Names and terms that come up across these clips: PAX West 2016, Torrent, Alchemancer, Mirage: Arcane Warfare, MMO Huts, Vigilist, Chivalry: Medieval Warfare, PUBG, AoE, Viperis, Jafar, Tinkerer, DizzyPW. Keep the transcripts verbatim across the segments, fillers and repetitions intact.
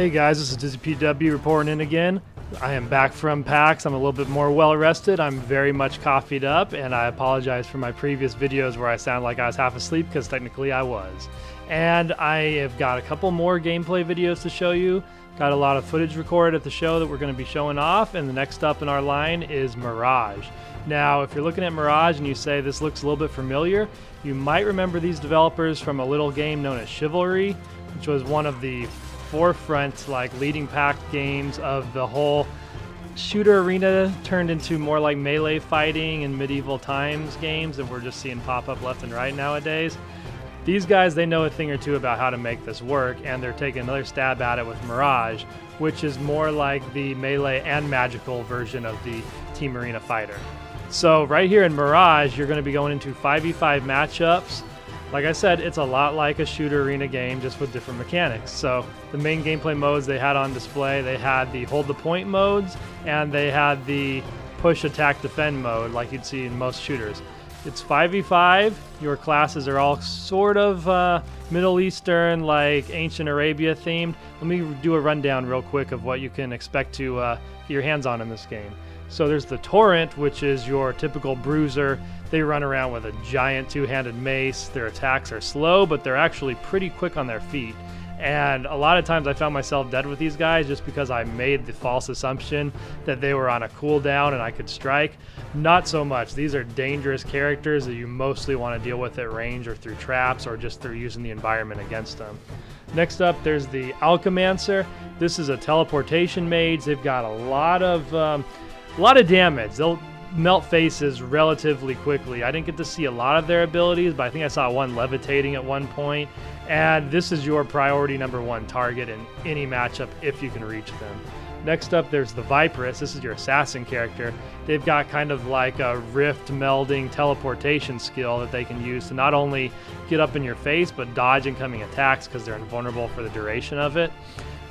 Hey guys, this is DizzyPW reporting in again. I am back from PAX. I'm a little bit more well rested. I'm very much coffeeed up, and I apologize for my previous videos where I sound like I was half asleep, because technically I was. And I have got a couple more gameplay videos to show you. Got a lot of footage recorded at the show that we're going to be showing off, and the next up in our line is Mirage. Now, if you're looking at Mirage and you say this looks a little bit familiar, you might remember these developers from a little game known as Chivalry, which was one of the forefront, like, leading pack games of the whole shooter arena turned into more like melee fighting and medieval times games that we're just seeing pop up left and right nowadays. These guys, they know a thing or two about how to make this work, and they're taking another stab at it with Mirage, which is more like the melee and magical version of the team arena fighter. So right here in Mirage, you're going to be going into five v five matchups. Like I said, it's a lot like a shooter arena game, just with different mechanics. So the main gameplay modes they had on display, they had the hold the point modes, and they had the push, attack, defend mode like you'd see in most shooters. It's five v five, your classes are all sort of uh, Middle Eastern, like ancient Arabia themed. Let me do a rundown real quick of what you can expect to uh, get your hands on in this game. So there's the Torrent, which is your typical bruiser. They run around with a giant two-handed mace. Their attacks are slow, but they're actually pretty quick on their feet. And a lot of times I found myself dead with these guys just because I made the false assumption that they were on a cooldown and I could strike. Not so much. These are dangerous characters that you mostly want to deal with at range or through traps or just through using the environment against them. Next up, there's the Alchemancer. This is a teleportation mage. They've got a lot of um, a lot of damage. They'll melt faces relatively quickly. I didn't get to see a lot of their abilities, but I think I saw one levitating at one point. And this is your priority number one target in any matchup if you can reach them. Next up, there's the Viperis. This is your assassin character. They've got kind of like a rift melding teleportation skill that they can use to not only get up in your face, but dodge incoming attacks because they're invulnerable for the duration of it.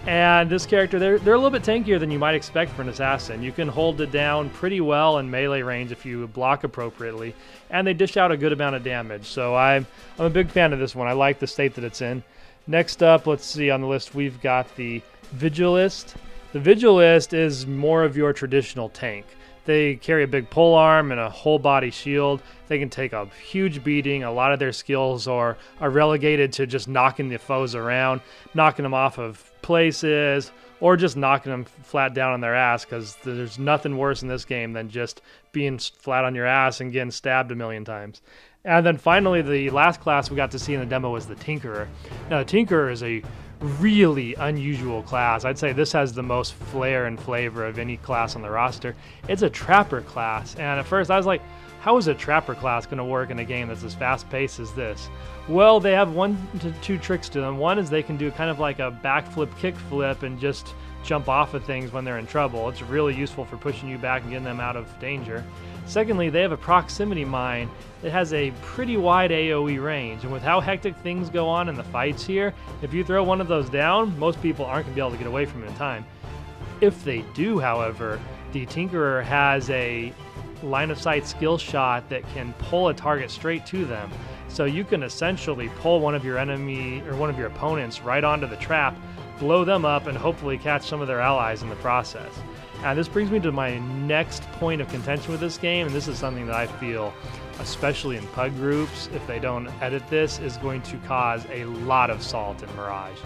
And this character, they're, they're a little bit tankier than you might expect for an assassin. You can hold it down pretty well in melee range if you block appropriately, and they dish out a good amount of damage. So I'm, I'm a big fan of this one. I like the state that it's in. Next up, let's see on the list, we've got the Vigilist. The Vigilist is more of your traditional tank. They carry a big polearm and a whole body shield. They can take a huge beating. A lot of their skills are, are relegated to just knocking the foes around, knocking them off of places, or just knocking them flat down on their ass, because there's nothing worse in this game than just being flat on your ass and getting stabbed a million times. And then finally, the last class we got to see in the demo was the Tinkerer. Now, the Tinkerer is a really unusual class. I'd say this has the most flair and flavor of any class on the roster. It's a trapper class, and at first I was like, how is a trapper class going to work in a game that's as fast-paced as this? Well, they have one to two tricks to them. One is they can do kind of like a backflip, kickflip, and just jump off of things when they're in trouble. It's really useful for pushing you back and getting them out of danger. Secondly, they have a proximity mine that has a pretty wide AoE range, and with how hectic things go on in the fights here, if you throw one of those down, most people aren't going to be able to get away from it in time. If they do, however, the Tinkerer has a line of sight skill shot that can pull a target straight to them. So you can essentially pull one of your enemy or one of your opponents right onto the trap, blow them up, and hopefully catch some of their allies in the process. And this brings me to my next point of contention with this game, and this is something that I feel, especially in P U B G groups, if they don't edit this, is going to cause a lot of salt in Mirage.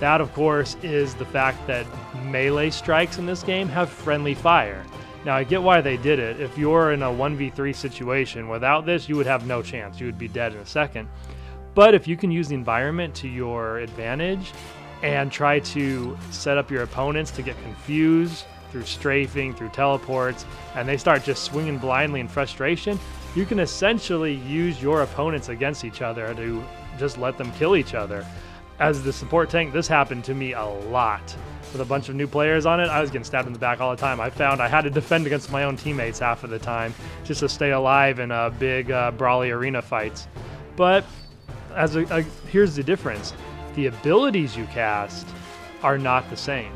That, of course, is the fact that melee strikes in this game have friendly fire. Now, I get why they did it. If you're in a one v three situation, without this, you would have no chance. You would be dead in a second. But if you can use the environment to your advantage and try to set up your opponents to get confused through strafing, through teleports, and they start just swinging blindly in frustration, you can essentially use your opponents against each other to just let them kill each other. As the support tank, this happened to me a lot. With a bunch of new players on it, I was getting stabbed in the back all the time. I found I had to defend against my own teammates half of the time just to stay alive in uh, big uh, brawly arena fights. But as a, a, here's the difference. The abilities you cast are not the same.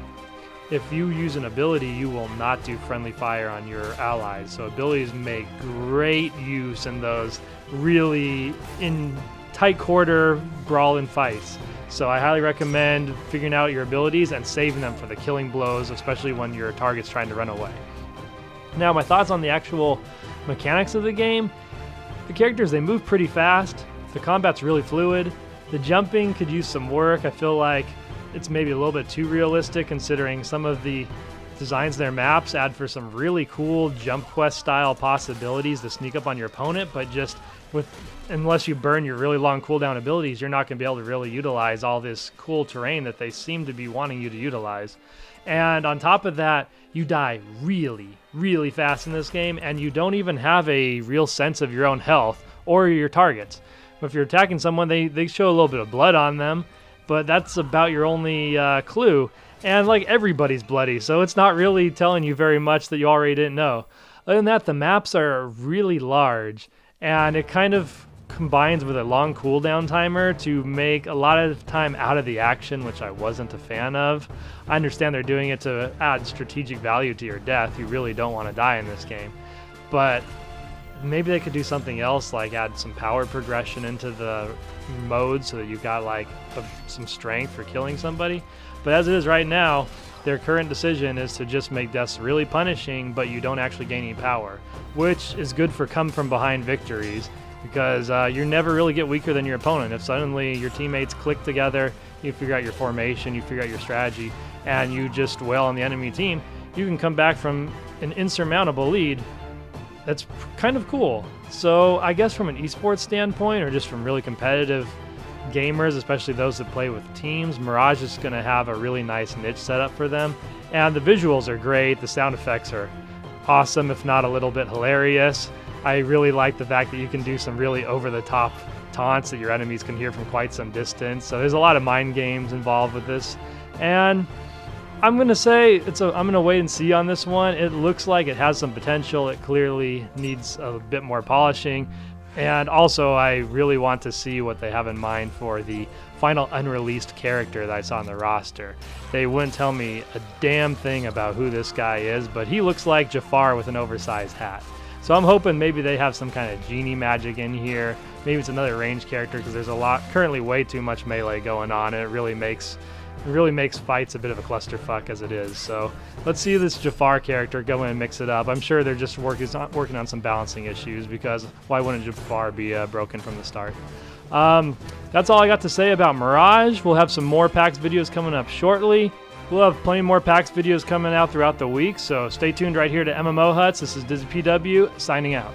If you use an ability, you will not do friendly fire on your allies. So abilities make great use in those really in tight quarter brawl and fights. So I highly recommend figuring out your abilities and saving them for the killing blows, especially when your target's trying to run away. Now, my thoughts on the actual mechanics of the game. The characters, they move pretty fast. The combat's really fluid. The jumping could use some work. I feel like it's maybe a little bit too realistic, considering some of the designs in their maps add for some really cool jump quest style possibilities to sneak up on your opponent, but just with unless you burn your really long cooldown abilities, you're not going to be able to really utilize all this cool terrain that they seem to be wanting you to utilize. And on top of that, you die really, really fast in this game, and you don't even have a real sense of your own health or your targets. If you're attacking someone, they, they show a little bit of blood on them, but that's about your only uh, clue. And like, everybody's bloody, so it's not really telling you very much that you already didn't know. Other than that, the maps are really large, and it kind of combines with a long cooldown timer to make a lot of time out of the action, which I wasn't a fan of. I understand they're doing it to add strategic value to your death. You really don't want to die in this game. But maybe they could do something else, like add some power progression into the mode so that you got like a, some strength for killing somebody. But as it is right now, their current decision is to just make deaths really punishing, but you don't actually gain any power, which is good for come from behind victories, because uh, you never really get weaker than your opponent. If suddenly your teammates click together, you figure out your formation, you figure out your strategy, and you just wail on the enemy team, you can come back from an insurmountable lead. That's kind of cool. So I guess from an esports standpoint, or just from really competitive gamers, especially those that play with teams, Mirage is going to have a really nice niche set up for them. And the visuals are great. The sound effects are awesome, if not a little bit hilarious. I really like the fact that you can do some really over-the-top taunts that your enemies can hear from quite some distance. So there's a lot of mind games involved with this. And I'm going to say, it's a, I'm going to wait and see on this one. It looks like it has some potential. It clearly needs a bit more polishing. And also, I really want to see what they have in mind for the final unreleased character that I saw on the roster. They wouldn't tell me a damn thing about who this guy is, but he looks like Jafar with an oversized hat. So I'm hoping maybe they have some kind of genie magic in here. Maybe it's another ranged character, because there's a lot, currently way too much melee going on, and it really makes... It really makes fights a bit of a clusterfuck as it is. So let's see this Jafar character go in and mix it up. I'm sure they're just working working on some balancing issues, because why wouldn't Jafar be uh, broken from the start? Um, that's all I got to say about Mirage. We'll have some more PAX videos coming up shortly. We'll have plenty more PAX videos coming out throughout the week, so stay tuned right here to M M O Huts. This is DizzyPW signing out.